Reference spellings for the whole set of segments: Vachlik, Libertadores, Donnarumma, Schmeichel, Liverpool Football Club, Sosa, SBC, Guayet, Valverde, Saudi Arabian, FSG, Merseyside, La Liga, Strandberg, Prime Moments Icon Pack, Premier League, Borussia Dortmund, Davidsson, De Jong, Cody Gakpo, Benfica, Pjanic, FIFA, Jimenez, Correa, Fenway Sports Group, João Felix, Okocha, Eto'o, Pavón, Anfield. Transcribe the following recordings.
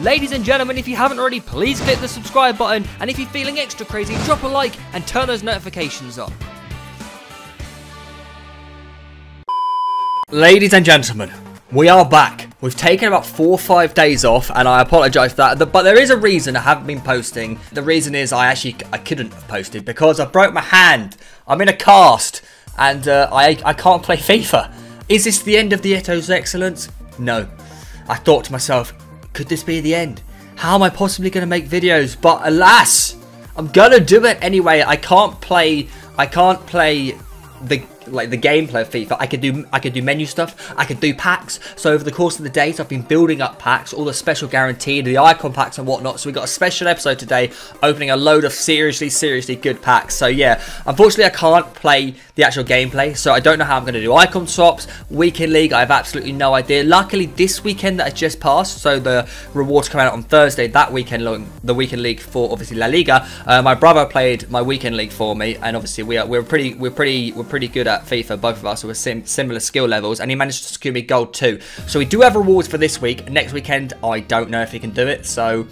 Ladies and gentlemen, if you haven't already, please click the subscribe button, and if you're feeling extra crazy, drop a like and turn those notifications on. Ladies and gentlemen, we are back. We've taken about 4 or 5 days off, and I apologise for that, but there is a reason I haven't been posting. The reason is I couldn't have posted because I broke my hand. I'm in a cast, and I can't play FIFA. Is this the end of the Eto'o's excellence? No. I thought to myself, could this be the end? How am I possibly going to make videos? But alas, I'm going to do it anyway. I can't play the gameplay of FIFA. I could do menu stuff. I could do packs. So over the course of the days, I've been building up packs, all the special guaranteed, the icon packs and whatnot. So we got a special episode today, opening a load of seriously good packs. So yeah, unfortunately, I can't play the actual gameplay. So I don't know how I'm going to do icon swaps, weekend league. I have absolutely no idea. Luckily, this weekend that has just passed, so the rewards come out on Thursday. That weekend, the weekend league for obviously La Liga. My brother played my weekend league for me, and obviously we're pretty good at FIFA, both of us were similar skill levels, and he managed to secure me gold too. So we do have rewards for this week. Next weekend, I don't know if he can do it, so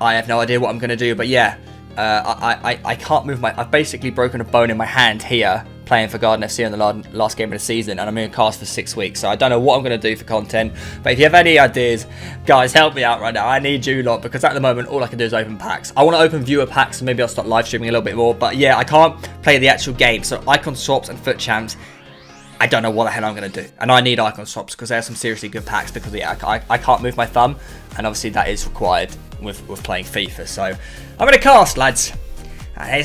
I have no idea what I'm going to do. But yeah, I can't move my. I've basically broken a bone in my hand here, playing for Garden FC in the last game of the season, and I'm in a cast for 6 weeks. So I don't know what I'm going to do for content. But if you have any ideas, guys, help me out right now. I need you lot, because at the moment all I can do is open packs. I want to open viewer packs, and maybe I'll start live streaming a little bit more. But yeah, I can't play the actual game. So icon swaps and foot champs, I don't know what the hell I'm going to do. And I need icon swaps because there's some seriously good packs, because yeah, I can't move my thumb, and obviously that is required with playing FIFA. So I'm in a cast, lads. I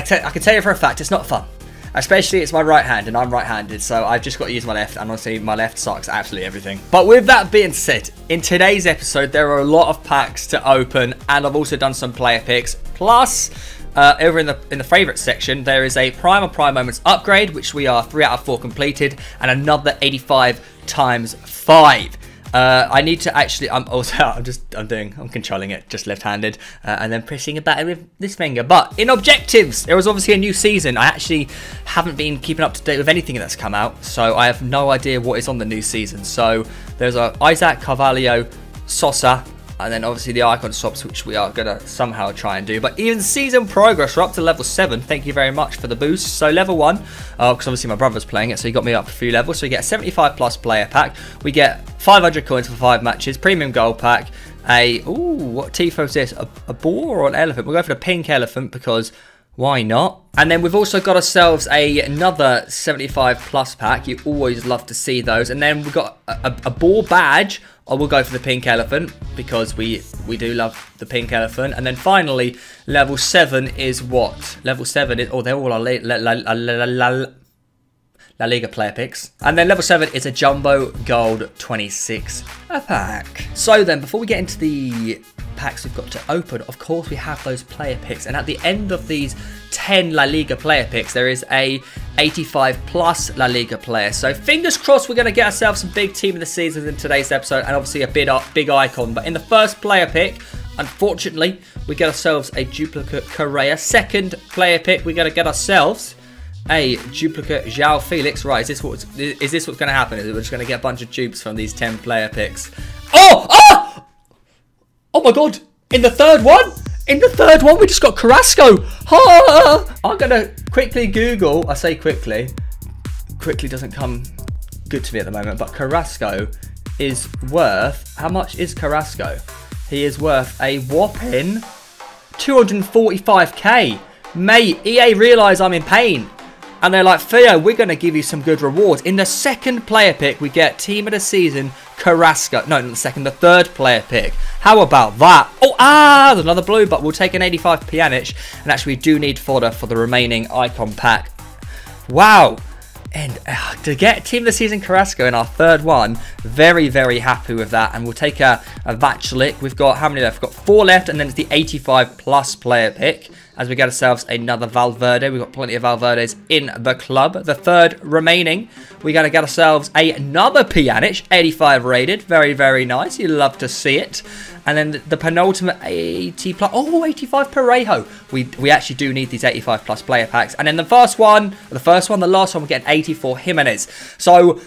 can tell you for a fact, it's not fun. Especially it's my right hand, and I'm right-handed, so I've just got to use my left, and honestly, my left sucks absolutely everything. But with that being said, in today's episode, there are a lot of packs to open, and I've also done some player picks. Plus, over in the favourite section, there is a Prime or Prime Moments upgrade, which we are 3 out of 4 completed, and another 85 times 5. I need to actually, I'm controlling it, just left-handed, and then pressing a button with this finger. But in objectives, there was obviously a new season. I actually haven't been keeping up to date with anything that's come out, so I have no idea what is on the new season. So there's a Isaac Carvalho, Sosa, and then obviously the icon swaps, which we are going to somehow try and do. But even season progress, we're up to level 7. Thank you very much for the boost. So level 1, because obviously my brother's playing it, so he got me up a few levels. So we get a 75 plus player pack. We get 500 coins for 5 matches. Premium gold pack. Ooh, what Tifo is this? A boar or an elephant? We'll go for the pink elephant, because why not? And then we've also got ourselves another 75 plus pack. You always love to see those. And then we've got a boar badge. I will go for the pink elephant, because we do love the pink elephant. And then finally, level 7 is what? Level 7 is... Oh, they're all our La Liga player picks. And then level 7 is a Jumbo Gold 26 a pack. So then, before we get into the packs we've got to open, of course we have those player picks. And at the end of these 10 La Liga player picks, there is a 85 plus La Liga player. So fingers crossed we're going to get ourselves some big team of the season in today's episode, and obviously a big icon. But in the first player pick, unfortunately, we get ourselves a duplicate Correa. Second player pick, we're going to get ourselves a duplicate João Felix. Right, is this what's going to happen? Is it we're just going to get a bunch of dupes from these 10 player picks? Oh my god! In the third one, we just got Carrasco. I'm going to quickly Google. I say quickly. Quickly doesn't come good to me at the moment, but Carrasco is worth... How much is Carrasco? He is worth a whopping 245k. Mate, EA realise I'm in pain. And they're like, Theo, we're going to give you some good rewards. In the second player pick, we get team of the season, Carrasco. No, not the second, the third player pick. How about that? Oh, there's another blue, but we'll take an 85 Pjanic. And actually, we do need fodder for the remaining icon pack. Wow. And to get team of the season Carrasco in our third one, very happy with that. And we'll take a Vachlik. We've got, how many left? We've got 4 left, and then it's the 85 plus player pick, as we get ourselves another Valverde. We've got plenty of Valverdes in the club. The third remaining, we're going to get ourselves another Pjanic, 85 rated. Very nice. You love to see it. And then the penultimate 80 plus... Oh, 85 Parejo. We actually do need these 85 plus player packs. And then the last one, we get an 84 Jimenez. So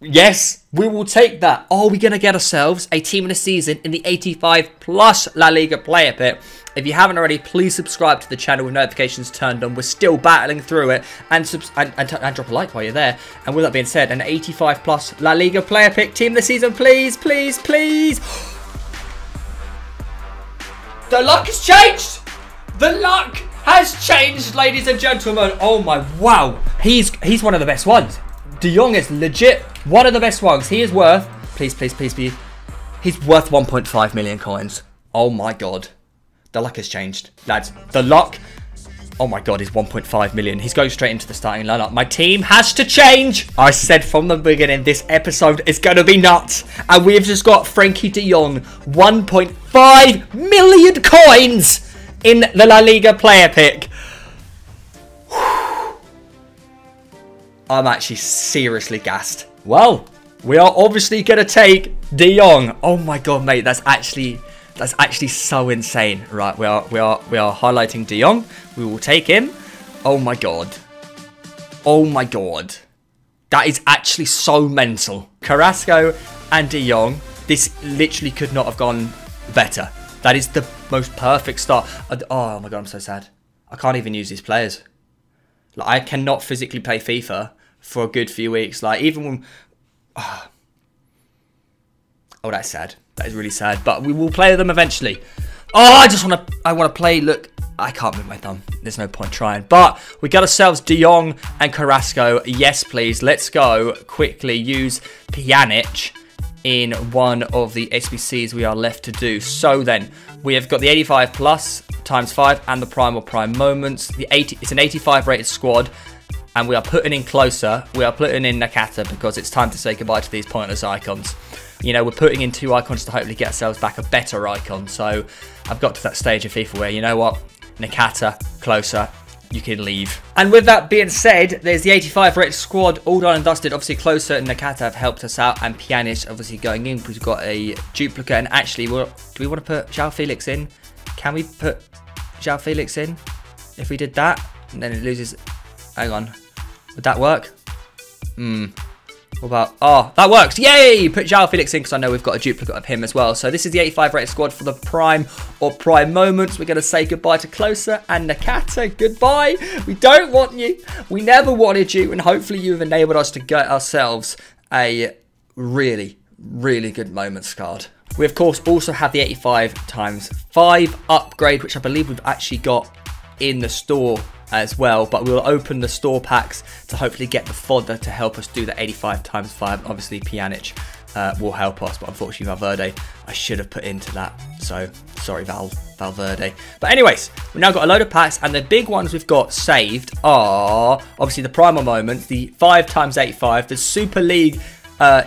Yes, we will take that. Are we going to get ourselves a team of the season in the 85 plus La Liga player pit? If you haven't already, please subscribe to the channel with notifications turned on. We're still battling through it. And drop a like while you're there. And with that being said, an 85 plus La Liga player pick team this season, please, please, please. The luck has changed. The luck has changed, ladies and gentlemen. Oh my, wow. He's one of the best ones. De Jong is legit one of the best ones. He is worth, please, please, please, please. He's worth 1.5 million coins. Oh my God. The luck has changed, lads. The luck, oh my God, is 1.5 million. He's going straight into the starting lineup. My team has to change. I said from the beginning, this episode is going to be nuts. And we've just got Frankie De Jong, 1.5 million coins in the La Liga player pick. I'm actually seriously gassed. Well, we are obviously going to take De Jong. Oh my God, mate, that's actually so insane. Right, we are highlighting De Jong. We will take him. Oh my God. Oh my God. That is actually so mental. Carrasco and De Jong. This literally could not have gone better. That is the most perfect start. Oh my God, I'm so sad. I can't even use these players. Like, I cannot physically play FIFA for a good few weeks. Like, even when... Oh, that's sad. That is really sad. But we will play them eventually. Oh, I want to play. Look, I can't move my thumb. There's no point trying. But we got ourselves De Jong and Carrasco. Yes, please. Let's go quickly. Use Pjanic in one of the SBCs we are left to do. So then, we have got the 85 plus times 5 and the prime moments. It's an 85 rated squad. And we are putting in closer. We are putting in Nakata because it's time to say goodbye to these pointless icons. You know, we're putting in 2 icons to hopefully get ourselves back a better icon. So I've got to that stage of FIFA where, you know what, Nakata, closer, you can leave. And with that being said, there's the 85 rated squad, all done and dusted. Obviously, Closer and Nakata have helped us out. And Pjanic, obviously, going in. We've got a duplicate. And actually, do we want to put João Felix in? Can we put João Felix in? If we did that, and then it loses... Hang on. Would that work? Hmm. What about... Oh, that works. Yay! Put João Felix in because I know we've got a duplicate of him as well. So this is the 85 rated squad for the prime moments. We're going to say goodbye to Closer and Nakata. Goodbye. We don't want you. We never wanted you. And hopefully you've enabled us to get ourselves a really, really good moments card. We, of course, also have the 85 times 5 upgrade, which I believe we've actually got in the store as well, but we'll open the store packs to hopefully get the fodder to help us do the 85 times 5. Obviously, Pjanic will help us, but unfortunately, Valverde, I should have put into that. So, sorry, Valverde. But anyways, we've now got a load of packs, and the big ones we've got saved are, obviously, the Primal Moments, the 5 times 85, the Super League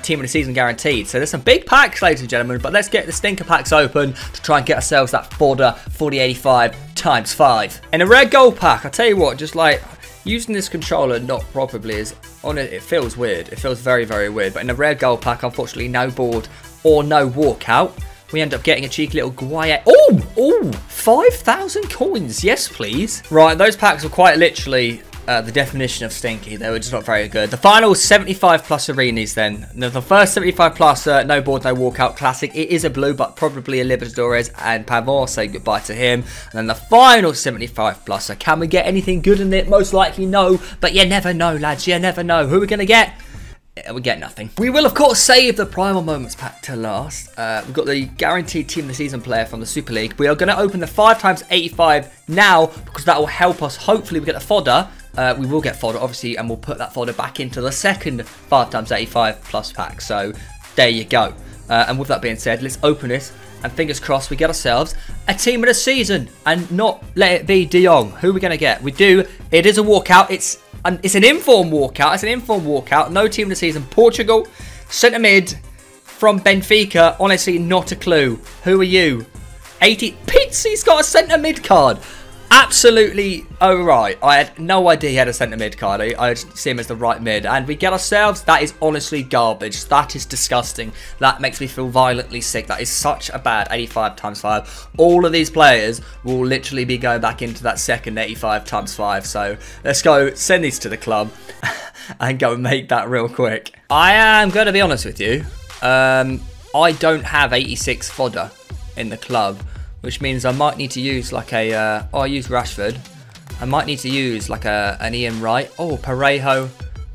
team of the season guaranteed. So there's some big packs, ladies and gentlemen, but let's get the stinker packs open to try and get ourselves that fodder for the 85 times 5. And a rare gold pack, I tell you what, just like using this controller not properly is on it, it feels weird. It feels very, very weird. But in a rare gold pack, unfortunately, no board or no walkout. We end up getting a cheeky little Guayet. Oh, 5,000 coins. Yes, please. Right, those packs are quite literally the definition of stinky. They were just not very good. The final 75 plus Arenas then. Now, the first 75 plus, no board, no walkout classic. It is a blue, but probably a Libertadores and Pavón, say goodbye to him. And then the final 75 plus. So can we get anything good in it? Most likely no, but you never know, lads. You never know. Who are we going to get? We get nothing. We will, of course, save the Primal Moments pack to last. We've got the guaranteed team of the season player from the Super League. We are going to open the 5 times 85 now because that will help us. Hopefully, we get the fodder. We will get fodder, obviously, and we'll put that fodder back into the second 5 times 85 plus pack. So there you go. And with that being said, let's open this. And fingers crossed, we get ourselves a team of the season, and not let it be De Jong. Who are we going to get? We do. It is a walkout. It's an inform walkout. It's an inform walkout. No team of the season. Portugal, centre mid from Benfica. Honestly, not a clue. Who are you? 80. Pizzi's got a centre mid card. Absolutely alright. I had no idea he had a centre mid card. I see him as the right mid. And we get ourselves. That is honestly garbage. That is disgusting. That makes me feel violently sick. That is such a bad 85x5. All of these players will literally be going back into that second 85x5. So let's go send these to the club and go make that real quick. I am going to be honest with you. I don't have 86 fodder in the club, which means I might need to use like a, I use Rashford. I might need to use like an Ian Wright. Oh, Parejo,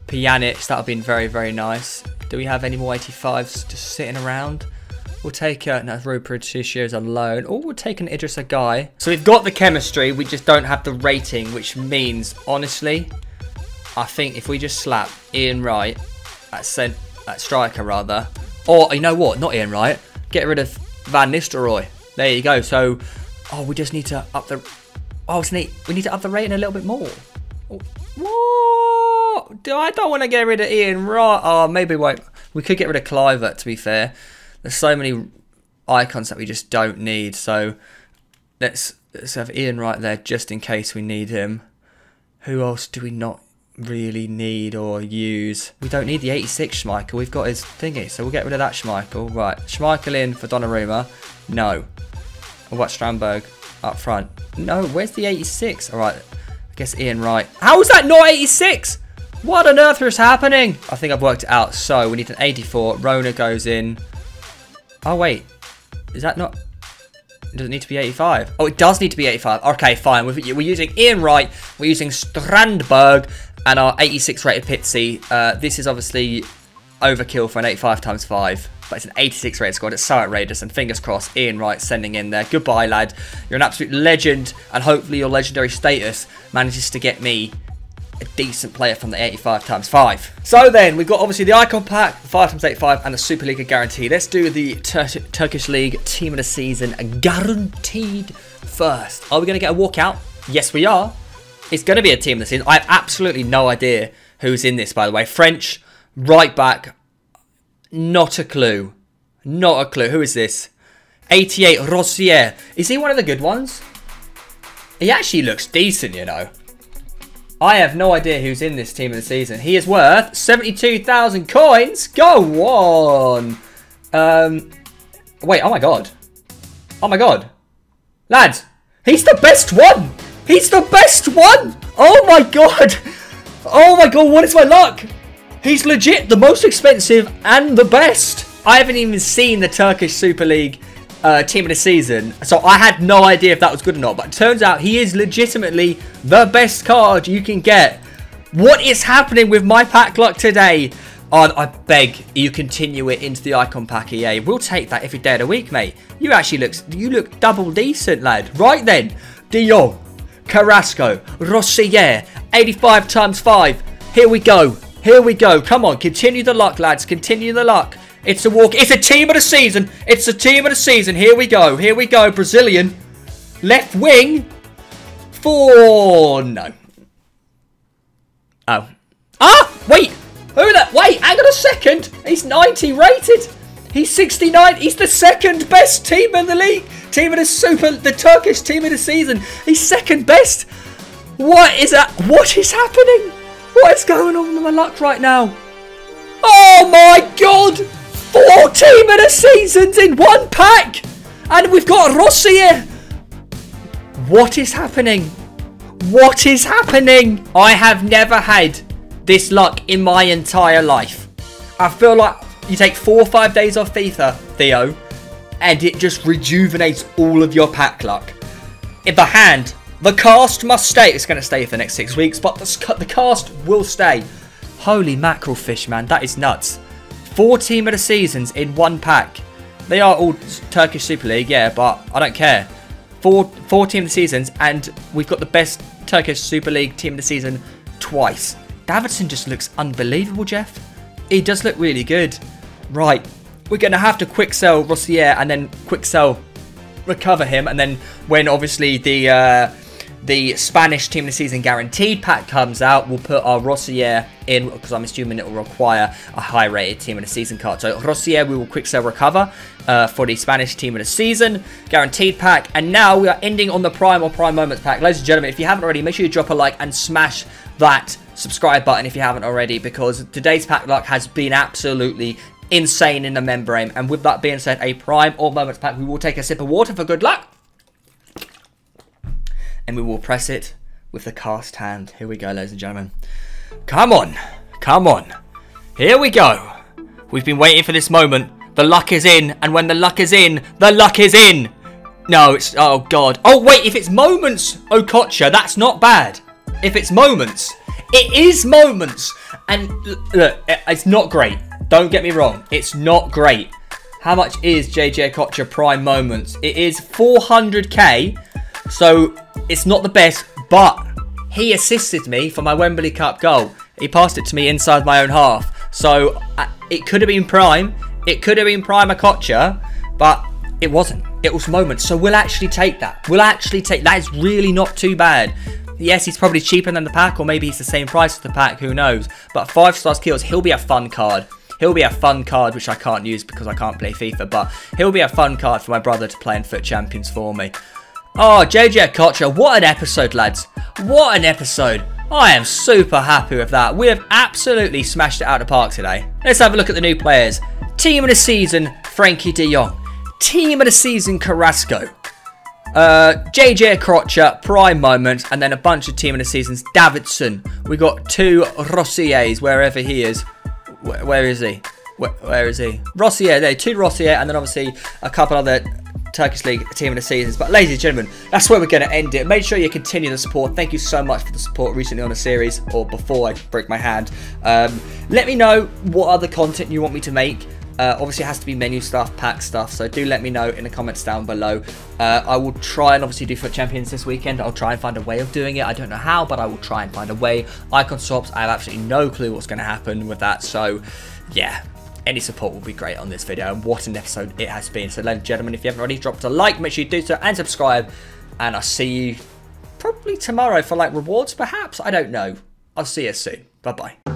Pjanic, that would have been very, very nice. Do we have any more 85s just sitting around? We'll take, no, Ruperticio is alone. Or we'll take an Idris Agai. So we've got the chemistry, we just don't have the rating, which means, honestly, I think if we just slap Ian Wright at striker rather, or you know what, not Ian Wright, get rid of Van Nistelrooy. There you go. So, oh, we just need to up the... Oh, we need to up the rating a little bit more. What? I don't want to get rid of Ian Wright. Oh, maybe wait. We could get rid of Cliver, to be fair. There's so many icons that we just don't need. So, let's have Ian Wright there just in case we need him. Who else do we not really need or use? We don't need the 86 Schmeichel. We've got his thingy. So, we'll get rid of that Schmeichel. Right. Schmeichel in for Donnarumma. No. What about Strandberg up front? No, where's the 86? All right, I guess Ian Wright. How is that not 86? What on earth is happening? I think I've worked it out. So we need an 84. Rona goes in. Oh, wait. Is that not... Does it need to be 85? Oh, it does need to be 85. Okay, fine. We're using Ian Wright. We're using Strandberg and our 86 rated Pizzi. This is obviously overkill for an 85x5. But it's an 86 rated squad. It's so outrageous. And fingers crossed, Ian Wright sending in there. Goodbye, lad. You're an absolute legend. And hopefully your legendary status manages to get me a decent player from the 85x5. So then, we've got obviously the Icon Pack, 5x85, and the Super League guarantee. Let's do the Turkish League Team of the Season guaranteed first. Are we going to get a walkout? Yes, we are. It's going to be a Team of the Season. I have absolutely no idea who's in this, by the way. French, right back. Not a clue. Not a clue. Who is this? 88, Rossier. Is he one of the good ones? He actually looks decent, you know. I have no idea who's in this team of the season. He is worth 72,000 coins. Go on. Wait, oh my God. Oh my God. Lads, he's the best one. He's the best one. Oh my God. Oh my God, what is my luck? He's legit the most expensive and the best. I haven't even seen the Turkish Super League Team of the Season. So I had no idea if that was good or not. But it turns out he is legitimately the best card you can get. What is happening with my pack luck today? Oh, I beg you continue it into the Icon Pack, EA. We'll take that every day of the week, mate. You actually look double decent, lad. Right then. De Jong, Carrasco, Rossier, 85x5. Here we go. Here we go. Come on. Continue the luck, lads. Continue the luck. It's a walk. It's a team of the season. It's a team of the season. Here we go. Here we go. Brazilian. Left wing. Four. No. Oh. Ah! Wait. Who that? Wait. Hang on a second. He's 90 rated. He's 69. He's the second best team in the league. Team of the super. The Turkish team of the season. He's second best. What is that? What is happening? What is going on with my luck right now? Oh my God! 4 team of the seasons in one pack! And we've got Rossier! What is happening? What is happening? I have never had this luck in my entire life. I feel like you take 4 or 5 days off FIFA, Theo, and it just rejuvenates all of your pack luck. In the hand... The cast must stay. It's going to stay for the next 6 weeks, but the cast will stay. Holy mackerel fish, man. That is nuts. 4 team of the seasons in one pack. They are all Turkish Super League, yeah, but I don't care. Four team of the seasons, and we've got the best Turkish Super League team of the season twice. Davidsson just looks unbelievable, Jeff. He does look really good. Right. We're going to have to quick sell Rossier and then quick sell recover him. And then when obviously the Spanish team of the season guaranteed pack comes out, we'll put our Rossier in, because I'm assuming it will require a high-rated team of the season card. So Rossier, we will quick sell recover for the Spanish team of the season guaranteed pack. And now we are ending on the Prime or Prime Moments pack. Ladies and gentlemen, if you haven't already, make sure you drop a like and smash that subscribe button if you haven't already, because today's pack luck has been absolutely insane in the membrane. And with that being said, a Prime or Moments pack, we will take a sip of water for good luck. And we will press it with the cast hand. Here we go, ladies and gentlemen. Come on. Come on. Here we go. We've been waiting for this moment. The luck is in. And when the luck is in, the luck is in. No, it's... Oh, God. Oh, wait. If it's Moments, Okocha, that's not bad. If it's Moments. It is Moments. And look, it's not great. Don't get me wrong. It's not great. How much is JJ Okocha Prime Moments? It is 400k. So... it's not the best, but he assisted me for my Wembley Cup goal. He passed it to me inside my own half. So, it could have been Prime. It could have been Prime Okocha, but it wasn't. It was Moments. So, we'll actually take that. We'll actually take... that is really not too bad. Yes, he's probably cheaper than the pack, or maybe he's the same price as the pack. Who knows? But 5-star skills, he'll be a fun card. He'll be a fun card, which I can't use because I can't play FIFA, but he'll be a fun card for my brother to play in Foot Champions for me. Oh, JJ Okocha, what an episode, lads. What an episode. I am super happy with that. We have absolutely smashed it out of the park today. Let's have a look at the new players. Team of the season, Frankie De Jong. Team of the season, Carrasco. JJ Okocha, Prime Moments, and then a bunch of team of the seasons. Davidsson. We got two Rossiers, wherever he is. Where is he? Where is he? Rossier, there, two Rossier, and then obviously a couple other... Turkish League team of the seasons. But ladies and gentlemen, that's where we're going to end it. Make sure you continue the support. Thank you so much for the support recently on the series, or before I break my hand. Let me know what other content you want me to make. Obviously it has to be menu stuff, pack stuff, so do let me know in the comments down below. I will try and obviously do Foot Champions this weekend. I'll try and find a way of doing it. I don't know how, but I will try and find a way. Icon swaps, I have absolutely no clue what's going to happen with that, so yeah. Any support will be great on this video, and what an episode it has been. So, ladies and gentlemen, if you haven't already dropped a like, make sure you do so and subscribe. And I'll see you probably tomorrow for like rewards, perhaps. I don't know. I'll see you soon. Bye-bye.